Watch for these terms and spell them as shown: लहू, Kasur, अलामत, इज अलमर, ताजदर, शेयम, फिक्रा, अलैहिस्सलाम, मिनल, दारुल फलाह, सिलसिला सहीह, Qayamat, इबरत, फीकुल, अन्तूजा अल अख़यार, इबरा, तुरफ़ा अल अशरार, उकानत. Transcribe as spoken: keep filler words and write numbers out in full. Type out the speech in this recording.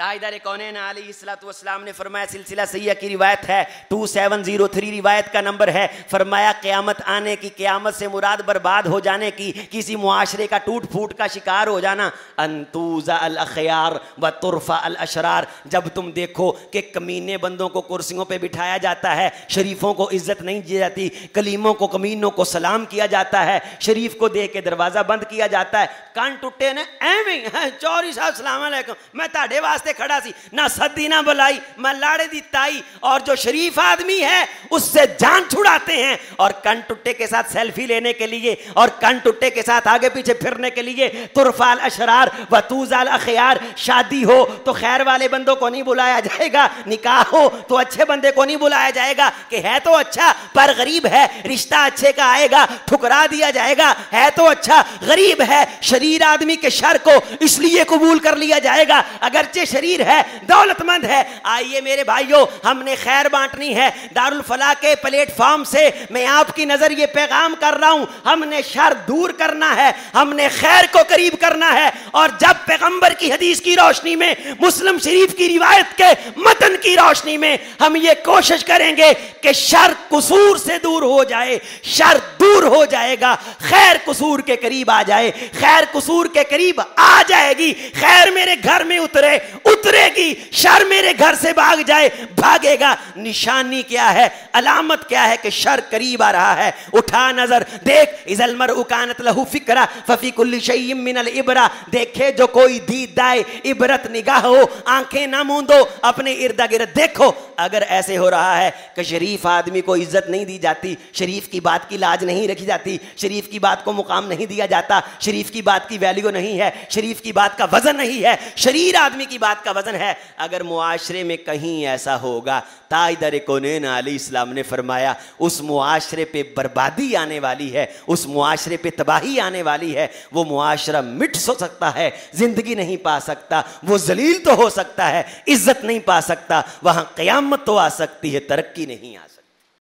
ताजदर कौनैन अलैहिस्सलाम ने फरमाया, सिलसिला सहीह की रिवायत है, टू सेवन ज़ीरो थ्री रिवायत का नंबर है, फरमाया क़यामत आने की, क़यामत से मुराद बर्बाद हो जाने की, किसी मुआशरे का टूट फूट का शिकार हो जाना। अन्तूजा अल अख़यार व तुरफ़ा अल अशरार, जब तुम देखो कि कमीने बंदों को कुर्सियों पर बिठाया जाता है, शरीफों को इज्जत नहीं दी जाती, कलीमों को कमीनों को सलाम किया जाता है, शरीफ को देख के दरवाज़ा बंद किया जाता है, कान टुटे ने एवं चौरी साहब सलाम अलैकुम, मैं ताड़े वास्ते खड़ा सी ना सदी ना बुलाई, मैं लाड़े दी ताई, और जो शरीफ आदमी है उससे जान छुड़ाते हैं। और कन टुट्टे के साथ सेल्फी लेने के लिए और कन टुट्टे के साथ आगे पीछे फिरने के लिए तुरफ़ा अल अशरार व तूज़ा अल अख़यार, शादी हो तो खैर वाले बंदों को नहीं बुलाया जाएगा, निकाह हो तो अच्छे बंदे को नहीं बुलाया जाएगा कि है तो अच्छा पर गरीब है, रिश्ता अच्छे का आएगा ठुकरा दिया जाएगा, है तो अच्छा गरीब है, शरीर आदमी के शर को इसलिए कबूल कर लिया जाएगा अगरचे शरीर है, दौलतमंद है। आइए मेरे भाइयों, हमने खैर बांटनी है। दारुल फलाह के प्लेटफॉर्म से मैं आपकी नजर ये पैगाम कर रहा हूं, हमने शर दूर करना है, हमने खैर को करीब करना है। और जब पैगंबर की हदीस की रोशनी में, मुस्लिम शरीफ की रिवायत के मतन की रोशनी में हम ये कोशिश करेंगे कि शर कसूर से दूर हो जाए, शर दूर हो जाएगा, खैर कसूर के करीब आ जाए, खैर कसूर के करीब आ जाएगी, खैर मेरे घर में उतरे उतरेगी, शर मेरे घर से भाग जाए भागेगा। निशानी क्या है, अलामत क्या है कि शर करीब आ रहा है। उठा नजर, देख, इज अलमर उकानत लहू फिक्रा फीकुल शेयम मिनल इबरा, देखे जो कोई दीदाए इबरत निगाह हो, आंखें ना मूंदो, अपने इर्द गिर्द देखो। अगर ऐसे हो रहा है कि शरीफ आदमी को इज्जत नहीं दी जाती, शरीफ की बात की लाज नहीं रखी जाती, शरीफ की बात को मुकाम नहीं दिया जाता, शरीफ की बात की वैल्यू नहीं है, शरीफ की बात का वजन नहीं है, शरीर आदमी की बात का वजन है। अगर मुआशरे में कहीं ऐसा होगा, ताजदर कौनैन अलैहिस्सलाम ने फरमाया, उस मुआशरे पे बर्बादी आने वाली है, उस मुआशरे पे तबाही आने वाली है, वो मुआशरा मिट सो सकता है, जिंदगी नहीं पा सकता, वो जलील तो हो सकता है, इज्जत नहीं पा सकता, वहां कयामत तो आ सकती है, तरक्की नहीं आ सकती।